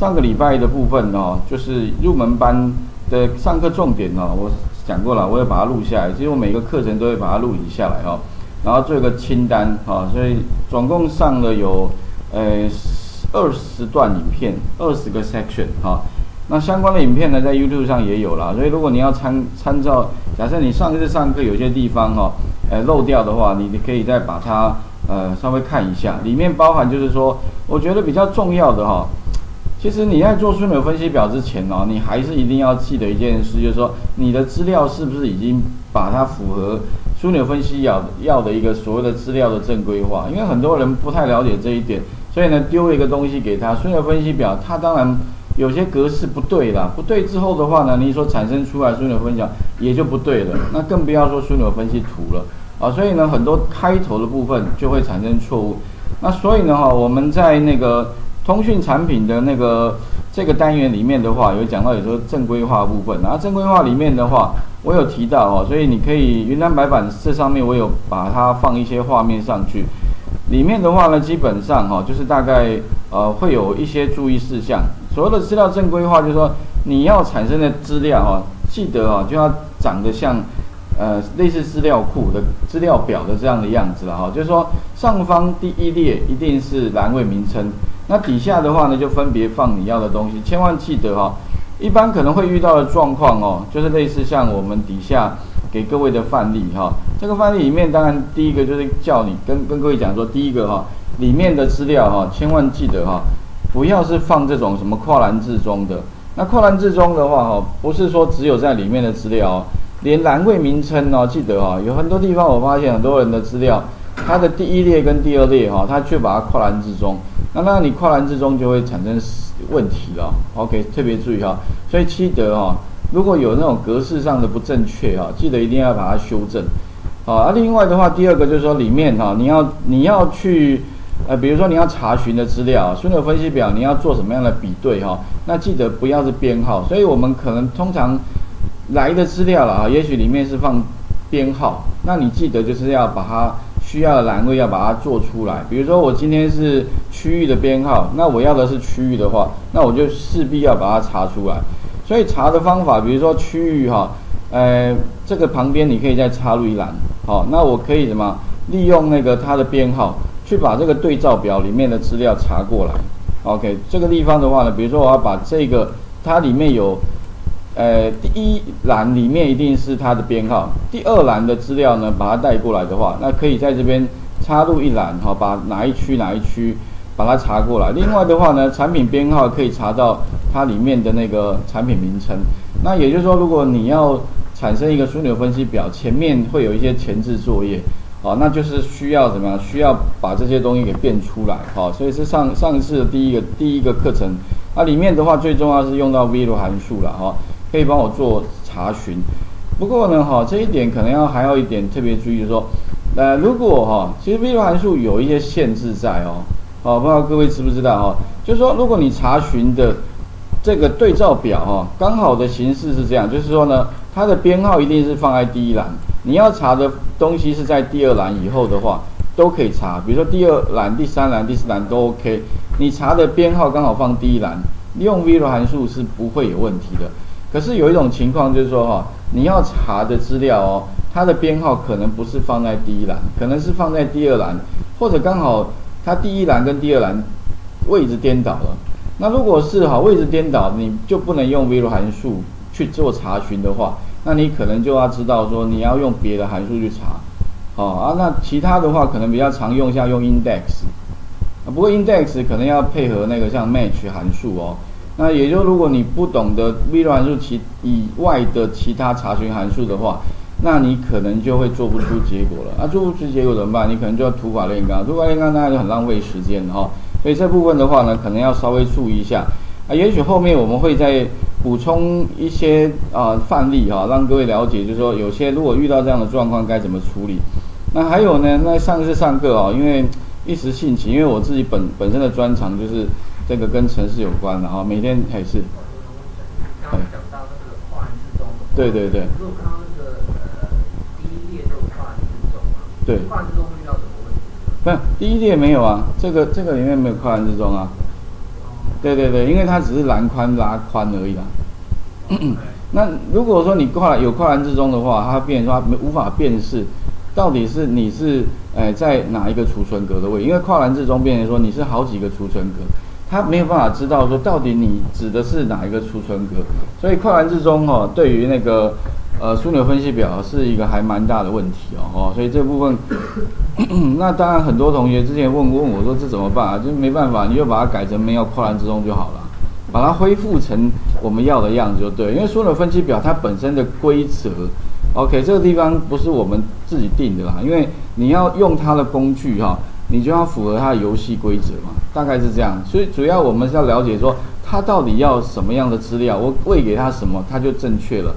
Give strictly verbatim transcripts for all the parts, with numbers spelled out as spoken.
上个礼拜的部分哦，就是入门班的上课重点哦，我讲过了，我也把它录下来。其实我每个课程都会把它录影下来哦，然后做一个清单哦，所以总共上了有呃二十段影片，二十个 section 哈、哦。那相关的影片呢，在 YouTube 上也有啦。所以如果你要参参照，假设你上次上课有些地方哦，呃漏掉的话，你你可以再把它呃稍微看一下，里面包含就是说，我觉得比较重要的哈、哦。 其实你在做枢纽分析表之前哦，你还是一定要记得一件事，就是说你的资料是不是已经把它符合枢纽分析要要的一个所谓的资料的正规化？因为很多人不太了解这一点，所以呢丢一个东西给他，枢纽分析表，它当然有些格式不对啦，不对之后的话呢，你所产生出来枢纽分析表也就不对了，那更不要说枢纽分析图了啊，所以呢很多开头的部分就会产生错误。那所以呢哈，我们在那个 通讯产品的那个这个单元里面的话，有讲到有说正规化部分，然后正规化里面的话，我有提到哦，所以你可以云南白板这上面我有把它放一些画面上去，里面的话呢，基本上哈、哦、就是大概呃会有一些注意事项。所谓的资料正规化，就是说你要产生的资料哈、哦，记得哦就要长得像呃类似资料库的资料表的这样的样子了哈、哦，就是说上方第一列一定是栏位名称。 那底下的话呢，就分别放你要的东西，千万记得哈、哦。一般可能会遇到的状况哦，就是类似像我们底下给各位的范例哈、哦。这个范例里面，当然第一个就是叫你跟跟各位讲说，第一个哈、哦，里面的资料哈、哦，千万记得哈、哦，不要是放这种什么跨栏置中的。那跨栏置中的话哈、哦，不是说只有在里面的资料、哦，连栏位名称哦，记得哦，有很多地方我发现很多人的资料，它的第一列跟第二列哈、哦，它却把它跨栏置中。 那那你跨栏之中就会产生问题了 ，OK， 特别注意哈。所以记得哈、哦，如果有那种格式上的不正确哈、哦，记得一定要把它修正。好、啊，另外的话，第二个就是说里面哈、哦，你要你要去呃，比如说你要查询的资料，枢纽分析表你要做什么样的比对哈、哦，那记得不要是编号。所以我们可能通常来的资料了啊，也许里面是放编号，那你记得就是要把它。 需要的栏位要把它做出来，比如说我今天是区域的编号，那我要的是区域的话，那我就势必要把它查出来。所以查的方法，比如说区域哈，呃，这个旁边你可以再插入一栏，好，那我可以什么利用那个它的编号去把这个对照表里面的资料查过来。OK， 这个地方的话呢，比如说我要把这个它里面有。 呃，第一栏里面一定是它的编号，第二栏的资料呢，把它带过来的话，那可以在这边插入一栏哈、哦，把哪一区哪一区把它查过来。另外的话呢，产品编号可以查到它里面的那个产品名称。那也就是说，如果你要产生一个枢纽分析表，前面会有一些前置作业，哦，那就是需要怎么样？需要把这些东西给变出来，哦，所以是上上次的第一个第一个课程，啊，里面的话最重要是用到 V L O O K U P 函数了，哈、哦。 可以帮我做查询，不过呢，哈、哦，这一点可能要还要一点特别注意，说，呃，如果哈、哦，其实 V L O O K U P 函数有一些限制在哦，哦，不知道各位知不知道哈、哦，就是说，如果你查询的这个对照表哈、哦，刚好的形式是这样，就是说呢，它的编号一定是放在第一栏，你要查的东西是在第二栏以后的话，都可以查，比如说第二栏、第三栏、第四栏都 OK， 你查的编号刚好放第一栏，用 V L O O K U P 函数是不会有问题的。 可是有一种情况就是说哈、哦，你要查的资料哦，它的编号可能不是放在第一栏，可能是放在第二栏，或者刚好它第一栏跟第二栏位置颠倒了。那如果是哈、哦、位置颠倒，你就不能用 V L O O K U P 函数去做查询的话，那你可能就要知道说你要用别的函数去查。哦啊，那其他的话可能比较常用像用 INDEX， 不过 INDEX 可能要配合那个像 MATCH 函数哦。 那也就如果你不懂得 V L O O K U P 函数其以外的其他查询函数的话，那你可能就会做不出结果了。啊，做不出结果怎么办？你可能就要土法炼钢，土法炼钢当然就很浪费时间哈、哦。所以这部分的话呢，可能要稍微注意一下。啊，也许后面我们会再补充一些啊、呃、范例哈、哦，让各位了解，就是说有些如果遇到这样的状况该怎么处理。那还有呢，那上次上课啊、哦，因为一时兴起，因为我自己本本身的专长就是。 这个跟程式有关的哈，每天还是。刚刚讲到那个跨栏之中。对对对。如果刚刚那个呃第一列都跨栏之中嘛。对。跨栏之中遇到什么问题？不是第一列没有啊，这个这个里面没有跨栏之中啊。哦。对对对，因为它只是栏宽拉宽而已啦。那如果说你跨有跨栏之中的话，它变说它无法辨识到底是你是呃在哪一个储存格的位置，因为跨栏之中变成说你是好几个储存格，它没有办法知道说到底你指的是哪一个储存格，所以跨栏之中哦，对于那个呃枢纽分析表是一个还蛮大的问题哦，哦所以这部分那当然很多同学之前问过问我说这怎么办啊，就没办法，你就把它改成没有跨栏之中就好了。把它恢复成我们要的样子就对，因为枢纽分析表它本身的规则 ，OK， 这个地方不是我们自己定的啦，因为你要用它的工具哈，你就要符合它的游戏规则嘛，大概是这样。所以主要我们是要了解说它到底要什么样的资料，我喂给它什么，它就正确了。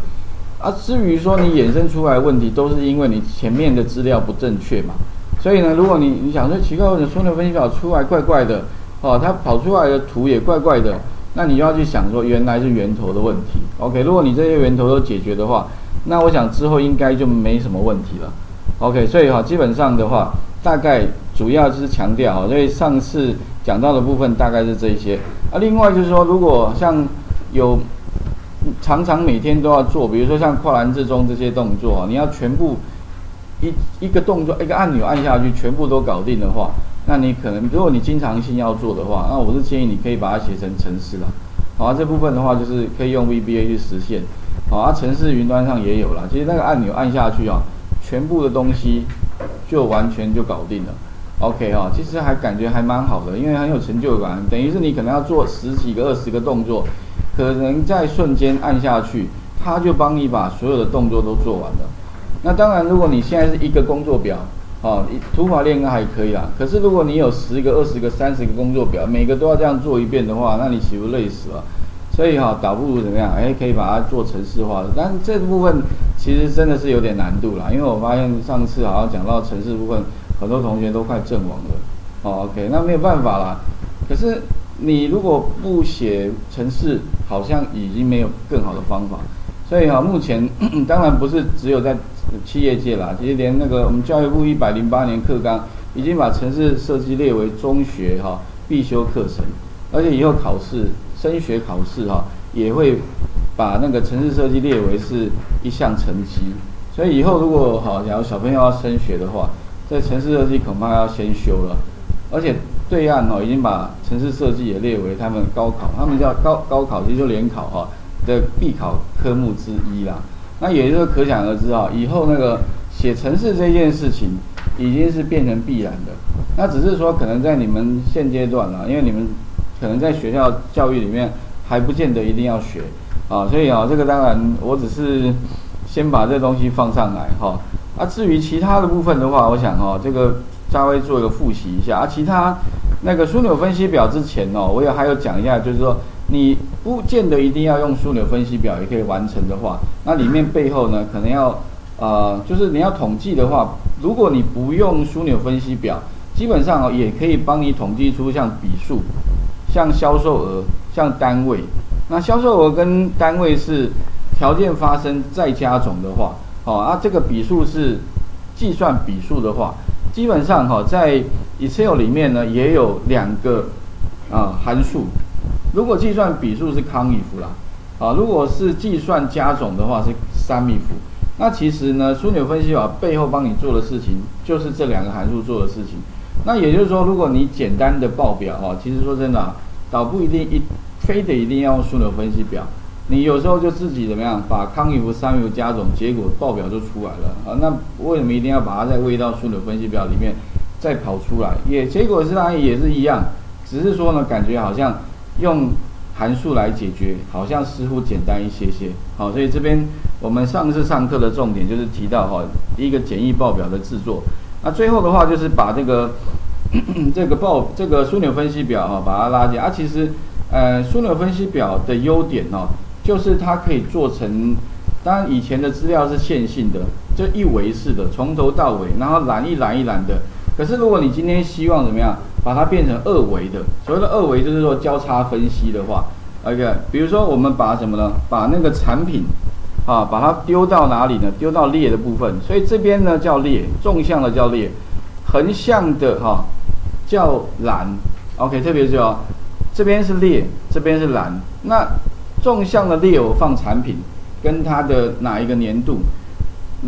啊，至于说你衍生出来的问题，都是因为你前面的资料不正确嘛。所以呢，如果你你想说奇怪，我的枢纽分析表出来怪怪的，哦，它跑出来的图也怪怪的。那你就要去想说，原来是源头的问题。OK， 如果你这些源头都解决的话，那我想之后应该就没什么问题了。OK， 所以哈，基本上的话，大概主要就是强调，所以上次讲到的部分大概是这一些。啊，另外就是说，如果像有常常每天都要做，比如说像跨栏之中这些动作，你要全部一一个动作一个按钮按下去，全部都搞定的话。那你可能，如果你经常性要做的话，那我是建议你可以把它写成程式啦。好啊，这部分的话就是可以用 V B A 去实现。好啊，程式云端上也有啦。其实那个按钮按下去啊，全部的东西就完全就搞定了。OK 啊，其实还感觉还蛮好的，因为很有成就感。等于是你可能要做十几个、二十个动作，可能在瞬间按下去，它就帮你把所有的动作都做完了。那当然，如果你现在是一个工作表。哦，土法炼钢还可以啦。可是如果你有十个、二十个、三十个工作表，每个都要这样做一遍的话，那你岂不累死了？所以哈、哦，倒不如怎么样？哎，可以把它做程式化的。但这部分其实真的是有点难度啦，因为我发现上次好像讲到程式部分，很多同学都快阵亡了。哦 ，OK， 那没有办法啦。可是你如果不写程式，好像已经没有更好的方法。所以哈、哦，目前咳咳当然不是只有在。企业界啦，其实连那个我们教育部一百零八年课纲已经把程式设计列为中学哈、哦、必修课程，而且以后考试升学考试哈、哦、也会把那个程式设计列为是一项成绩，所以以后如果哈、哦、假如小朋友要升学的话，在程式设计恐怕要先修了，而且对岸哦已经把程式设计也列为他们高考，他们叫高高考其实就联考哈、哦、的必考科目之一啦。那也就是可想而知啊，以后那个写程式这件事情已经是变成必然的。那只是说可能在你们现阶段啦、啊，因为你们可能在学校教育里面还不见得一定要学啊，所以啊，这个当然我只是先把这东西放上来哈。啊，至于其他的部分的话，我想哦、啊，这个稍微做一个复习一下啊。其他那个枢纽分析表之前哦、啊，我也还有讲一下，就是说。你不见得一定要用枢纽分析表也可以完成的话，那里面背后呢可能要，呃，就是你要统计的话，如果你不用枢纽分析表，基本上、哦、也可以帮你统计出像笔数、像销售额、像单位。那销售额跟单位是条件发生再加总的话，哦啊，这个笔数是计算笔数的话，基本上哈、哦、在 Excel 里面呢也有两个啊、呃、函数。如果计算笔数是康米夫啦，啊，如果是计算加总的话是三米夫。那其实呢，枢纽分析法背后帮你做的事情就是这两个函数做的事情。那也就是说，如果你简单的报表啊，其实说真的、啊，倒不一定一非得一定要用枢纽分析表，你有时候就自己怎么样把康米夫、三米夫加总，结果报表就出来了啊。那为什么一定要把它再喂到枢纽分析表里面再跑出来？也结果是它也是一样，只是说呢，感觉好像。用函数来解决，好像似乎简单一些些。好，所以这边我们上次上课的重点就是提到哈，一个简易报表的制作。那最后的话就是把这个咳咳这个报这个枢纽分析表哈，把它拉进。啊，其实呃枢纽分析表的优点哦，就是它可以做成，当然以前的资料是线性的，就一维式的，从头到尾，然后栏一栏一栏的。可是如果你今天希望怎么样？把它变成二维的，所谓的二维就是说交叉分析的话 ，OK， 比如说我们把什么呢？把那个产品，啊，把它丢到哪里呢？丢到列的部分，所以这边呢叫列，纵向的叫列，横向的哈、啊、叫栏 ，OK， 特别是哦，这边是列，这边是栏。那纵向的列我放产品跟它的哪一个年度，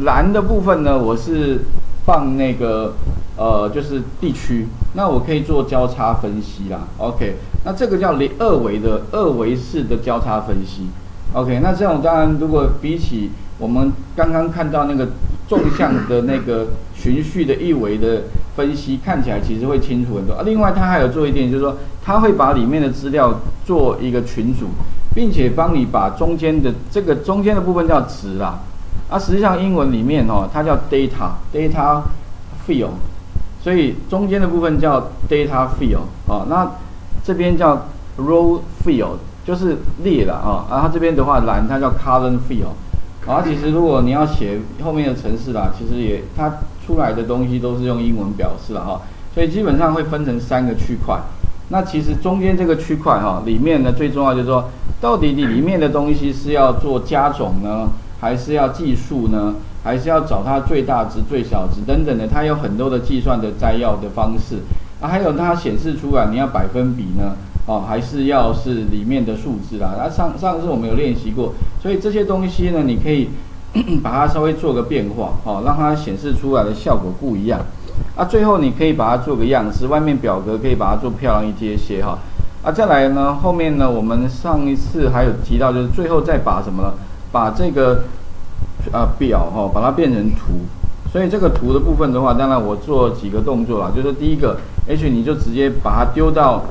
栏的部分呢，我是放那个呃就是地区。那我可以做交叉分析啦 ，OK。那这个叫连二维的二维式的交叉分析 ，OK。那这种当然如果比起我们刚刚看到那个纵向的那个循序的一维的分析，看起来其实会清楚很多啊。另外，它还有做一点，就是说，它会把里面的资料做一个群组，并且帮你把中间的这个中间的部分叫值啦。啊，实际上英文里面哦，它叫 data data field， 所以中间的部分叫 data field 哦。那这边叫 row field， 就是列了啊。然后这边的话，栏它叫 column field。 啊，其实如果你要写后面的程式啦，其实也它出来的东西都是用英文表示了哈，所以基本上会分成三个区块。那其实中间这个区块哈，里面呢最重要就是说，到底你里面的东西是要做加总呢，还是要计数呢，还是要找它最大值、最小值等等的，它有很多的计算的摘要的方式啊，还有它显示出来你要百分比呢。 哦，还是要是里面的数字啦。那、啊、上上次我们有练习过，所以这些东西呢，你可以咳咳把它稍微做个变化，哦，让它显示出来的效果不一样。啊，最后你可以把它做个样式，外面表格可以把它做漂亮一些些哈。啊，再来呢，后面呢，我们上一次还有提到，就是最后再把什么呢？把这个啊、呃、表哈、哦，把它变成图。所以这个图的部分的话，当然我做几个动作啦，就是第一个，也许你就直接把它丢到。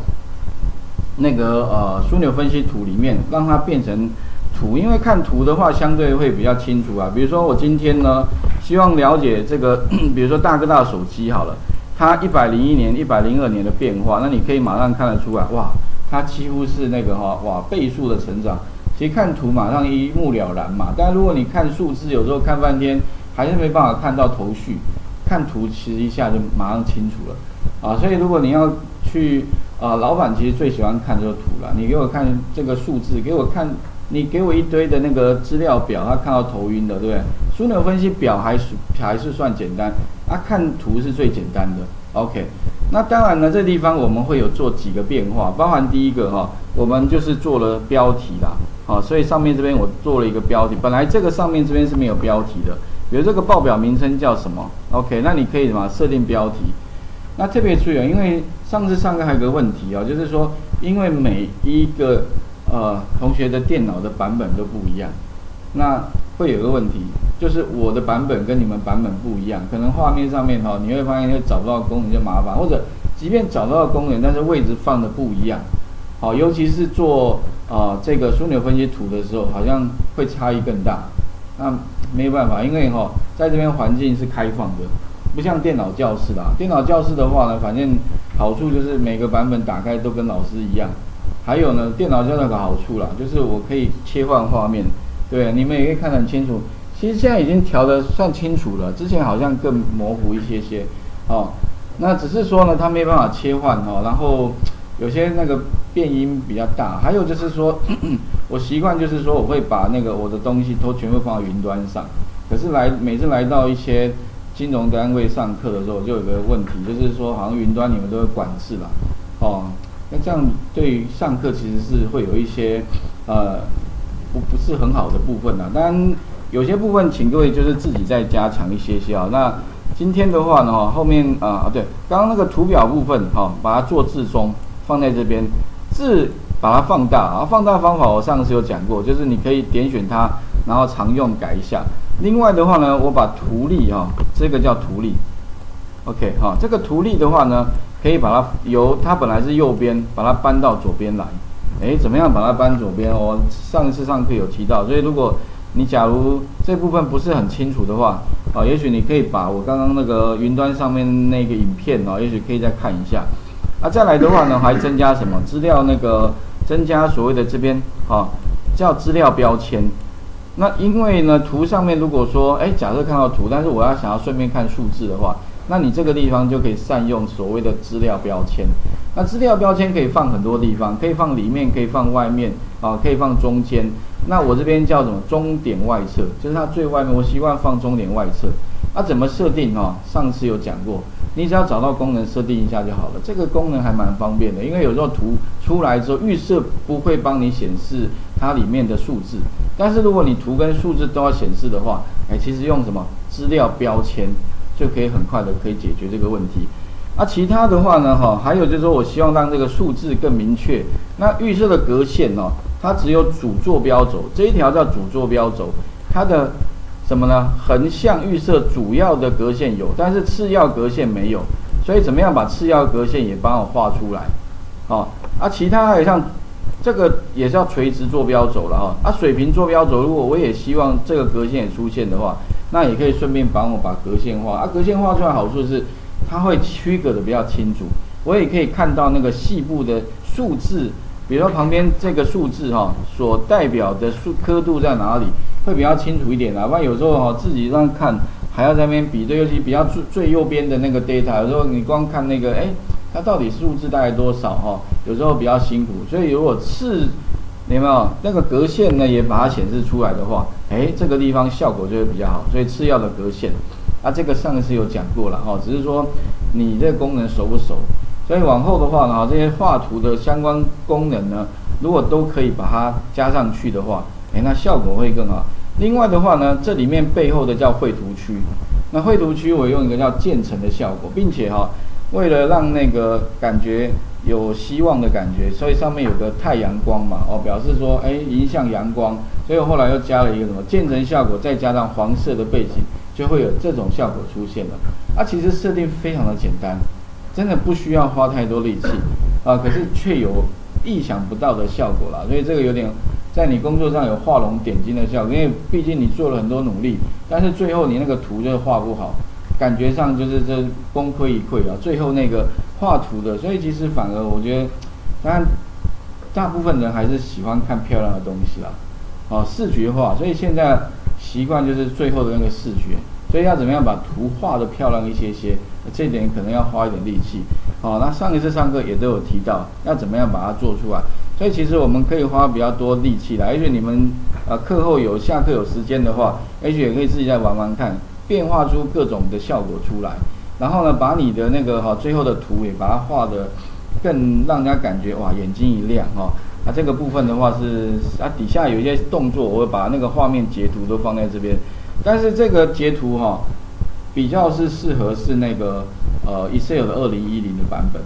那个呃枢纽分析图里面，让它变成图，因为看图的话相对会比较清楚啊。比如说我今天呢，希望了解这个，比如说大哥大手机好了，它一百零一年、一百零二年的变化，那你可以马上看得出来，哇，它几乎是那个哈、哦、哇倍数的成长。其实看图马上一目了然嘛，但如果你看数字，有时候看半天还是没办法看到头绪，看图其实一下就马上清楚了啊。所以如果你要去 啊，老板其实最喜欢看这个图了。你给我看这个数字，给我看，你给我一堆的那个资料表，他看到头晕的，对不对？枢纽分析表还是还是算简单，啊，看图是最简单的。OK， 那当然呢，这地方我们会有做几个变化，包含第一个哈、哦，我们就是做了标题啦，好、哦，所以上面这边我做了一个标题，本来这个上面这边是没有标题的，比如这个报表名称叫什么 ？OK， 那你可以什么设定标题？那特别注意，因为 上次上课还有个问题啊、哦，就是说，因为每一个呃同学的电脑的版本都不一样，那会有个问题，就是我的版本跟你们版本不一样，可能画面上面哈、哦，你会发现就找不到功能就麻烦，或者即便找到功能，但是位置放的不一样，好、哦，尤其是做啊、呃、这个枢纽分析图的时候，好像会差异更大，那没有办法，因为哈、哦，在这边环境是开放的。 不像电脑教室啦，电脑教室的话呢，反正好处就是每个版本打开都跟老师一样。还有呢，电脑教室有个好处啦，就是我可以切换画面，对，你们也可以看得很清楚。其实现在已经调得算清楚了，之前好像更模糊一些些。哦，那只是说呢，它没办法切换哦，然后有些那个变音比较大。还有就是说，咳咳我习惯就是说我会把那个我的东西都全部放到云端上，可是来每次来到一些 金融单位上课的时候，就有个问题，就是说好像云端你们都会管制啦，哦，那这样对于上课其实是会有一些呃不不是很好的部分啦。当然有些部分请各位就是自己再加强一些些啊。那今天的话呢，后面啊、呃、对，刚刚那个图表部分哈、哦，把它做字中放在这边，字把它放大啊。放大方法我上次有讲过，就是你可以点选它，然后常用改一下。 另外的话呢，我把图例哈、哦，这个叫图例 ，OK 哈、哦，这个图例的话呢，可以把它由它本来是右边，把它搬到左边来。哎，怎么样把它搬左边？我、哦、上一次上课有提到，所以如果你假如这部分不是很清楚的话，啊、哦，也许你可以把我刚刚那个云端上面那个影片哦，也许可以再看一下。啊，再来的话呢，还增加什么资料？那个增加所谓的这边啊、哦，叫资料标签。 那因为呢，图上面如果说，哎，假设看到图，但是我要想要顺便看数字的话，那你这个地方就可以善用所谓的资料标签。那资料标签可以放很多地方，可以放里面，可以放外面，啊，可以放中间。那我这边叫什么？中点外侧，就是它最外面，我习惯放中点外侧。那、啊、怎么设定？哦，上次有讲过，你只要找到功能设定一下就好了。这个功能还蛮方便的，因为有时候图出来之后，预设不会帮你显示它里面的数字，但是如果你图跟数字都要显示的话，哎，其实用什么资料标签就可以很快的可以解决这个问题。 啊，其他的话呢，哈，还有就是说我希望让这个数字更明确。那预设的格线哦，它只有主坐标轴这一条叫主坐标轴，它的什么呢？横向预设主要的格线有，但是次要格线没有。所以怎么样把次要格线也帮我画出来？哦，啊，其他还有像这个也是要垂直坐标轴了哈、哦。啊，水平坐标轴，如果我也希望这个格线也出现的话，那也可以顺便帮我把格线画。啊，格线画出来好处是。 它会区隔的比较清楚，我也可以看到那个细部的数字，比如说旁边这个数字哈、哦，所代表的数刻度在哪里，会比较清楚一点啦。不然有时候哈、哦、自己这样看，还要在那边比对，尤其比较最最右边的那个 data， 有时候你光看那个，哎，它到底数字大概多少哈、哦，有时候比较辛苦。所以如果次，有没有那个格线呢，也把它显示出来的话，哎，这个地方效果就会比较好。所以次要的格线。 啊，这个上次有讲过了哈，只是说你这个功能熟不熟？所以往后的话呢，这些画图的相关功能呢，如果都可以把它加上去的话，哎，那效果会更好。另外的话呢，这里面背后的叫绘图区，那绘图区我用一个叫渐层的效果，并且哈、哦，为了让那个感觉有希望的感觉，所以上面有个太阳光嘛，哦，表示说哎迎向阳光，所以我后来又加了一个什么渐层效果，再加上黄色的背景。 就会有这种效果出现了。啊，其实设定非常的简单，真的不需要花太多力气啊，可是却有意想不到的效果啦。所以这个有点在你工作上有画龙点睛的效果，因为毕竟你做了很多努力，但是最后你那个图就画不好，感觉上就是这功亏一篑啊。最后那个画图的，所以其实反而我觉得，当然大部分人还是喜欢看漂亮的东西啦，啊，视觉化。所以现在。 习惯就是最后的那个视觉，所以要怎么样把图画得漂亮一些些，这点可能要花一点力气。好、哦，那上一次上课也都有提到，要怎么样把它做出来。所以其实我们可以花比较多力气啦，也许你们呃课后有下课有时间的话，也许也可以自己再玩玩看，变化出各种的效果出来。然后呢，把你的那个哈、哦、最后的图也把它画得更让人家感觉哇眼睛一亮哈。哦 啊，这个部分的话是啊，底下有一些动作，我会把那个画面截图都放在这边。但是这个截图哈、哦，比较是适合是那个呃 Excel 的二零一零的版本，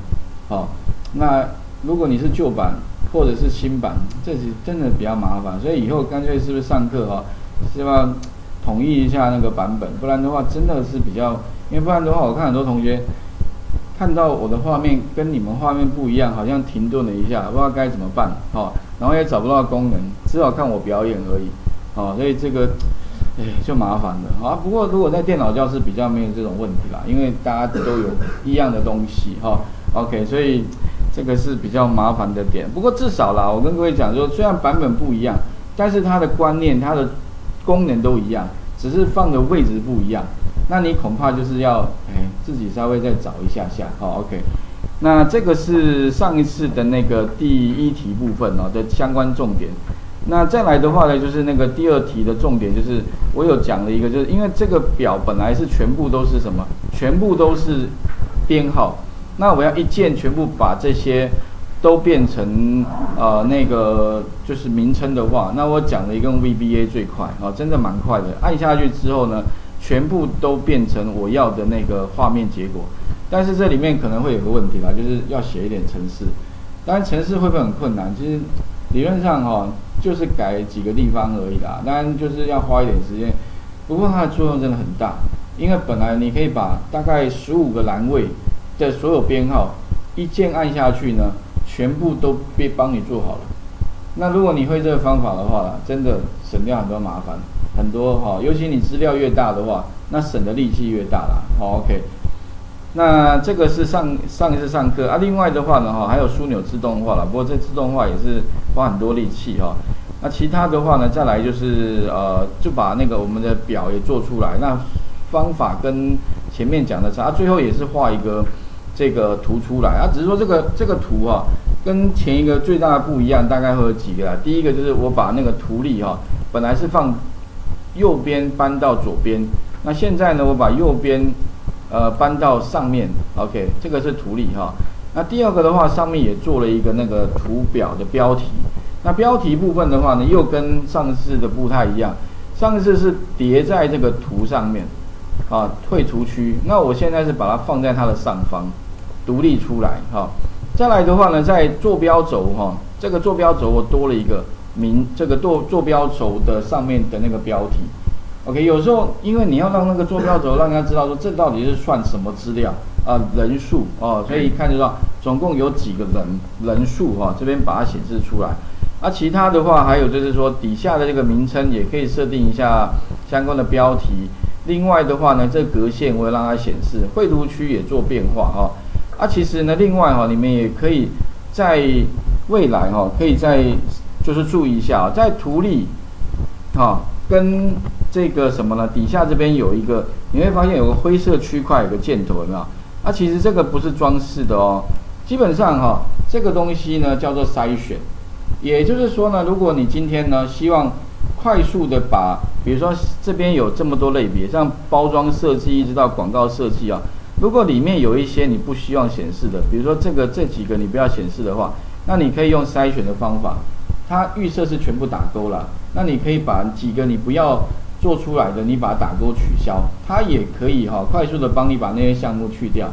好、哦，那如果你是旧版或者是新版，这是真的比较麻烦，所以以后干脆是不是上课哈、哦，是吧？统一一下那个版本，不然的话真的是比较，因为不然的话，我看很多同学。 看到我的画面跟你们画面不一样，好像停顿了一下，不知道该怎么办，哦，然后也找不到功能，只好看我表演而已，哦，所以这个，哎，就麻烦了啊。不过如果在电脑教室比较没有这种问题啦，因为大家都有一样的东西，哈、哦、，OK， 所以这个是比较麻烦的点。不过至少啦，我跟各位讲说，虽然版本不一样，但是它的观念、它的功能都一样，只是放的位置不一样。 那你恐怕就是要哎自己稍微再找一下下，好 ，OK。那这个是上一次的那个第一题部分哦的相关重点。那再来的话呢，就是那个第二题的重点，就是我有讲了一个，就是因为这个表本来是全部都是什么，全部都是编号。那我要一键全部把这些都变成呃那个就是名称的话，那我讲了一个 V B A 最快哦，真的蛮快的。按下去之后呢？ 全部都变成我要的那个画面结果，但是这里面可能会有个问题啦，就是要写一点程式。当然程式会不会很困难？其实理论上哈、哦，就是改几个地方而已啦。当然就是要花一点时间，不过它的作用真的很大，因为本来你可以把大概十五个栏位的所有编号一键按下去呢，全部都被帮你做好了。那如果你会这个方法的话啦，真的省掉很多麻烦。 很多哈、哦，尤其你资料越大的话，那省的力气越大啦。好、哦、，OK。那这个是上上一次上课啊。另外的话呢，哈、哦，还有枢纽自动化啦。不过这自动化也是花很多力气哈、哦。那其他的话呢，再来就是呃，就把那个我们的表也做出来。那方法跟前面讲的差，啊、最后也是画一个这个图出来啊。只是说这个这个图啊，跟前一个最大的不一样，大概会有几个啦。第一个就是我把那个图例哈、啊，本来是放。 右边搬到左边，那现在呢？我把右边呃搬到上面 ，OK， 这个是图例哈。那第二个的话，上面也做了一个那个图表的标题。那标题部分的话呢，又跟上次的不太一样，上次是叠在这个图上面啊，退出区。那我现在是把它放在它的上方，独立出来哈、啊。再来的话呢，在坐标轴哈、啊，这个坐标轴我多了一个名，这个坐坐标轴的上面的那个标题。 OK， 有时候因为你要让那个坐标轴让人家知道说这到底是算什么资料啊、呃、人数哦，所以一看就知道总共有几个人人数哈、哦，这边把它显示出来。啊，其他的话还有就是说底下的这个名称也可以设定一下相关的标题。另外的话呢，这格线我会让它显示，绘图区也做变化哈、哦。啊，其实呢，另外哈、哦，你们也可以在未来哈、哦，可以在就是注意一下、哦，在图例哈、哦、跟 这个什么呢？底下这边有一个，你会发现有个灰色区块，有个箭头，有没有？啊，其实这个不是装饰的哦。基本上哈、哦，这个东西呢叫做筛选，也就是说呢，如果你今天呢希望快速的把，比如说这边有这么多类别，像包装设计一直到广告设计啊，如果里面有一些你不希望显示的，比如说这个这几个你不要显示的话，那你可以用筛选的方法，它预设是全部打勾啦。那你可以把几个你不要 做出来的，你把打勾取消，它也可以哈、哦，快速的帮你把那些项目去掉。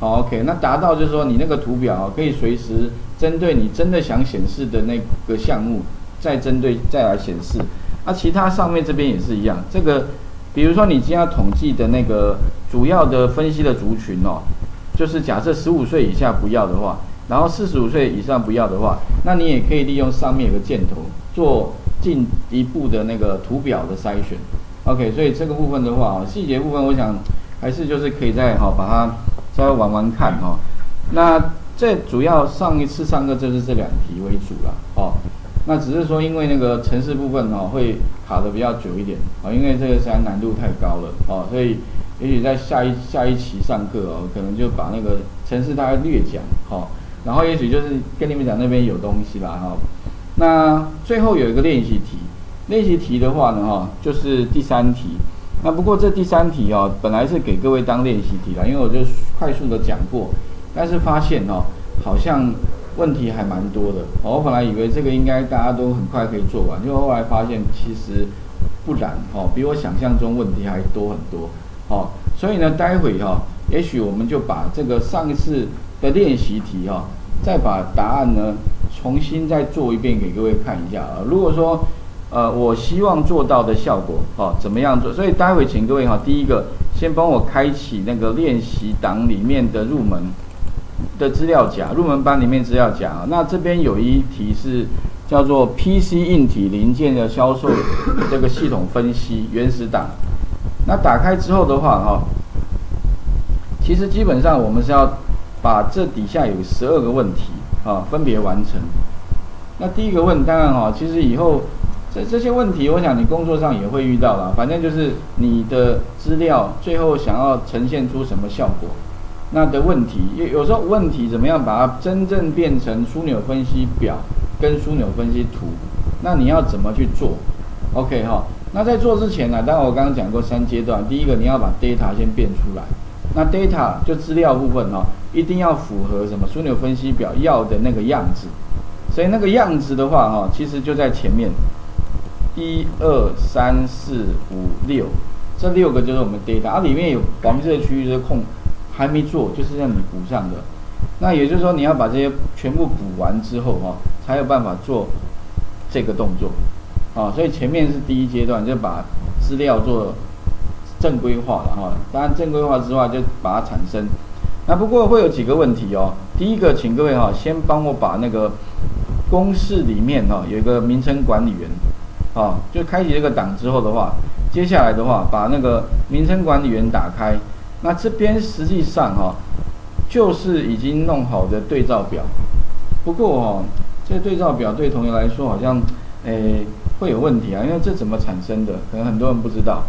好 ，OK， 那达到就是说你那个图表、哦、可以随时针对你真的想显示的那个项目，再针对再来显示。啊，其他上面这边也是一样，这个比如说你今天要统计的那个主要的分析的族群哦，就是假设十五岁以下不要的话，然后四十五岁以上不要的话，那你也可以利用上面有个箭头做 进一步的那个图表的筛选 ，OK， 所以这个部分的话，细节部分我想还是就是可以再好把它稍微玩玩看哈。那这主要上一次上课就是这两题为主了哦。那只是说因为那个程式部分哦会卡的比较久一点啊，因为这个实在难度太高了哦，所以也许在下一下一期上课哦，可能就把那个程式大概略讲哦，然后也许就是跟你们讲那边有东西啦哈。 那最后有一个练习题，练习题的话呢，哈、哦，就是第三题。那不过这第三题哦，本来是给各位当练习题啦，因为我就快速的讲过，但是发现哦，好像问题还蛮多的、哦。我本来以为这个应该大家都很快可以做完，就后来发现其实不然，哦，比我想象中问题还多很多，哦，所以呢，待会哈、哦，也许我们就把这个上一次的练习题哈、哦，再把答案呢 重新再做一遍给各位看一下啊！如果说，呃，我希望做到的效果哦，怎么样做？所以待会请各位哈、哦，第一个先帮我开启那个练习档里面的入门的资料夹，入门班里面资料夹啊。那这边有一题是叫做 P C 硬体零件的销售这个系统分析原始档。那打开之后的话哈、哦，其实基本上我们是要把这底下有十二个问题 啊，分别完成。那第一个问，当然哈、哦，其实以后这这些问题，我想你工作上也会遇到啦。反正就是你的资料最后想要呈现出什么效果，那的问题有有时候问题怎么样把它真正变成枢纽分析表跟枢纽分析图，那你要怎么去做 ？OK 哈、哦。那在做之前呢，当然我刚刚讲过三阶段，第一个你要把 data 先变出来。 那 data 就资料部分哦，一定要符合什么枢纽分析表要的那个样子，所以那个样子的话哈、哦，其实就在前面，一二三四五六，这六个就是我们 data， 啊里面有黄色区域就是空，还没做，就是让你补上的。那也就是说你要把这些全部补完之后哈、哦，才有办法做这个动作，啊，所以前面是第一阶段，就把资料做 正规化了哈，当然正规化之外就把它产生。那不过会有几个问题哦。第一个，请各位哈、哦，先帮我把那个公式里面哈、哦、有一个名称管理员，啊、哦，就开启这个档之后的话，接下来的话把那个名称管理员打开。那这边实际上哈、哦、就是已经弄好的对照表，不过哈、哦、这对照表对同学来说好像诶会有问题啊，因为这怎么产生的，可能很多人不知道。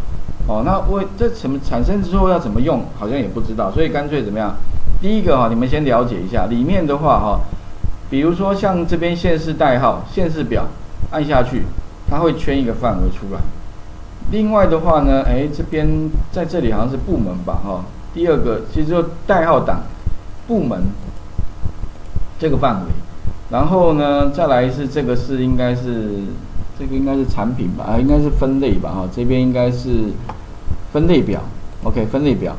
哦，那我这怎么产生之后要怎么用，好像也不知道，所以干脆怎么样？第一个哈、哦，你们先了解一下里面的话哈、哦，比如说像这边县市代号、县市表，按下去，它会圈一个范围出来。另外的话呢，哎，这边在这里好像是部门吧，哈、哦，第二个其实就代号档、部门这个范围，然后呢再来是这个是应该是这个应该是产品吧，啊应该是分类吧，哈、哦，这边应该是分类表 ，OK 分类表。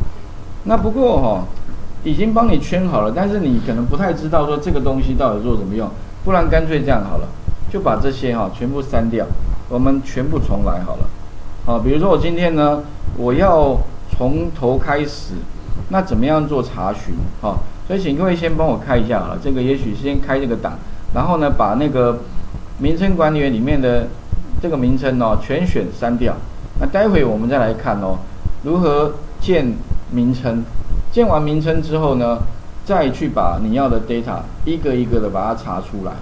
那不过哈、哦、已经帮你圈好了，但是你可能不太知道说这个东西到底做怎么用，不然干脆这样好了，就把这些哈、哦、全部删掉，我们全部重来好了。好、哦，比如说我今天呢我要从头开始，那怎么样做查询？哈、哦，所以请各位先帮我开一下好了，这个也许先开这个档，然后呢把那个。 名称管理员里面的这个名称哦，全选删掉。那待会我们再来看哦，如何建名称。建完名称之后呢，再去把你要的 data 一个一个的把它查出来。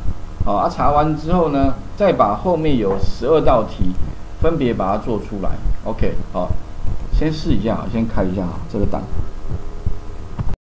好、哦，啊查完之后呢，再把后面有十二道题分别把它做出来。OK， 好、哦，先试一下，先开一下这个档。